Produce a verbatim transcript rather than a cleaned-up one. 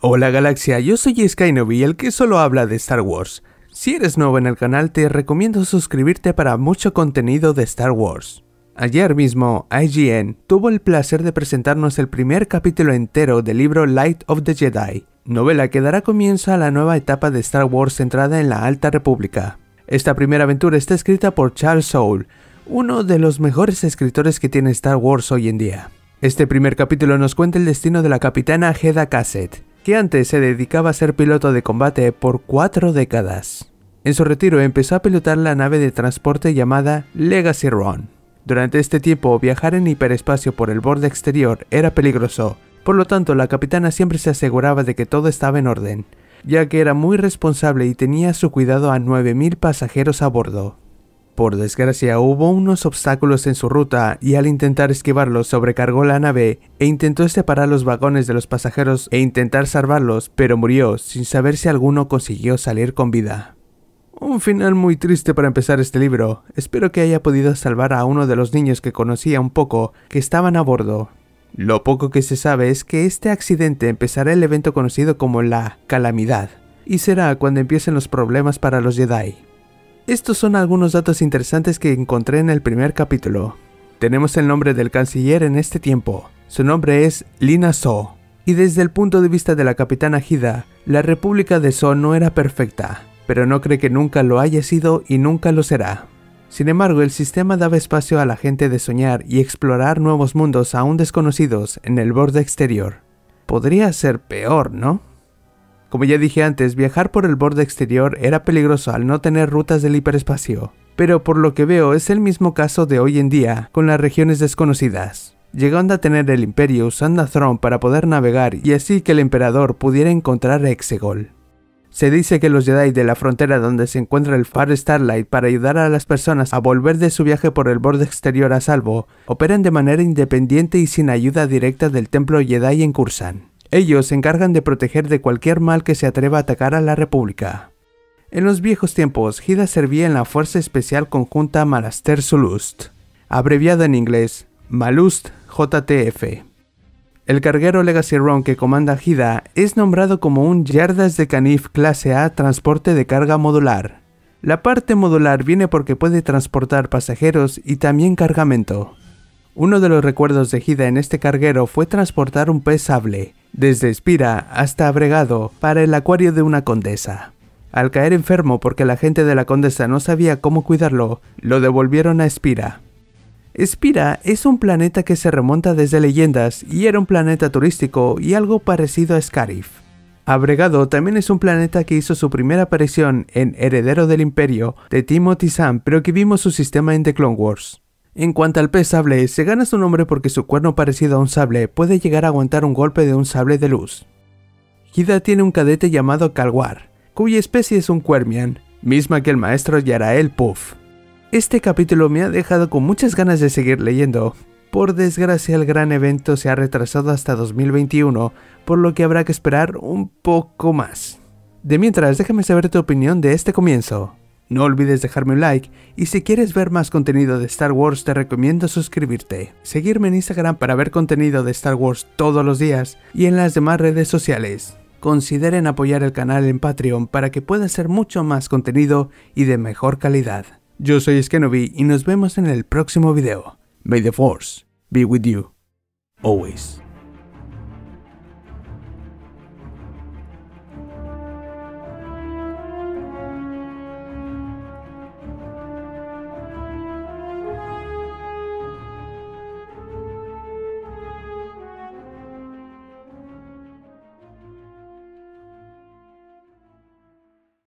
Hola galaxia, yo soy Skynobi, el que solo habla de Star Wars. Si eres nuevo en el canal te recomiendo suscribirte para mucho contenido de Star Wars. Ayer mismo, I G N tuvo el placer de presentarnos el primer capítulo entero del libro Light of the Jedi, novela que dará comienzo a la nueva etapa de Star Wars centrada en la Alta República. Esta primera aventura está escrita por Charles Soule, uno de los mejores escritores que tiene Star Wars hoy en día. Este primer capítulo nos cuenta el destino de la capitana Hedda Casset, que antes se dedicaba a ser piloto de combate por cuatro décadas. En su retiro empezó a pilotar la nave de transporte llamada Legacy Run. Durante este tiempo, viajar en hiperespacio por el borde exterior era peligroso, por lo tanto la capitana siempre se aseguraba de que todo estaba en orden, ya que era muy responsable y tenía a su cuidado a nueve mil pasajeros a bordo. Por desgracia, hubo unos obstáculos en su ruta y al intentar esquivarlos sobrecargó la nave e intentó separar los vagones de los pasajeros e intentar salvarlos, pero murió sin saber si alguno consiguió salir con vida. Un final muy triste para empezar este libro. Espero que haya podido salvar a uno de los niños que conocía un poco que estaban a bordo. Lo poco que se sabe es que este accidente empezará el evento conocido como la Calamidad y será cuando empiecen los problemas para los Jedi. Estos son algunos datos interesantes que encontré en el primer capítulo. Tenemos el nombre del canciller en este tiempo. Su nombre es Lina So. Y desde el punto de vista de la capitana Hedda, la República de So no era perfecta, pero no cree que nunca lo haya sido y nunca lo será. Sin embargo, el sistema daba espacio a la gente de soñar y explorar nuevos mundos aún desconocidos en el borde exterior. Podría ser peor, ¿no? Como ya dije antes, viajar por el borde exterior era peligroso al no tener rutas del hiperespacio, pero por lo que veo es el mismo caso de hoy en día con las regiones desconocidas, llegando a tener el Imperio usando a Thrawn para poder navegar y así que el Emperador pudiera encontrar a Exegol. Se dice que los Jedi de la frontera donde se encuentra el Far Starlight para ayudar a las personas a volver de su viaje por el borde exterior a salvo, operan de manera independiente y sin ayuda directa del Templo Jedi en Kursan. Ellos se encargan de proteger de cualquier mal que se atreva a atacar a la República. En los viejos tiempos, Hedda servía en la Fuerza Especial Conjunta Malaster-Solust, abreviado en inglés Malust J T F. El carguero Legacy Run que comanda Hedda es nombrado como un Yardas de Canif clase A transporte de carga modular. La parte modular viene porque puede transportar pasajeros y también cargamento. Uno de los recuerdos de Hedda en este carguero fue transportar un pez sable, desde Spira hasta Abregado, para el acuario de una condesa. Al caer enfermo porque la gente de la condesa no sabía cómo cuidarlo, lo devolvieron a Spira. Spira es un planeta que se remonta desde leyendas y era un planeta turístico y algo parecido a Scarif. Abregado también es un planeta que hizo su primera aparición en Heredero del Imperio de Timothy Zahn, pero que vimos su sistema en The Clone Wars. En cuanto al pez sable, se gana su nombre porque su cuerno parecido a un sable puede llegar a aguantar un golpe de un sable de luz. Hedda tiene un cadete llamado Calguar, cuya especie es un Quermian, misma que el maestro Yarael Puff. Este capítulo me ha dejado con muchas ganas de seguir leyendo. Por desgracia, el gran evento se ha retrasado hasta dos mil veintiuno, por lo que habrá que esperar un poco más. De mientras, déjame saber tu opinión de este comienzo. No olvides dejarme un like y si quieres ver más contenido de Star Wars te recomiendo suscribirte, seguirme en Instagram para ver contenido de Star Wars todos los días y en las demás redes sociales. Consideren apoyar el canal en Patreon para que pueda hacer mucho más contenido y de mejor calidad. Yo soy Skynobi y nos vemos en el próximo video. May the Force be with you, always.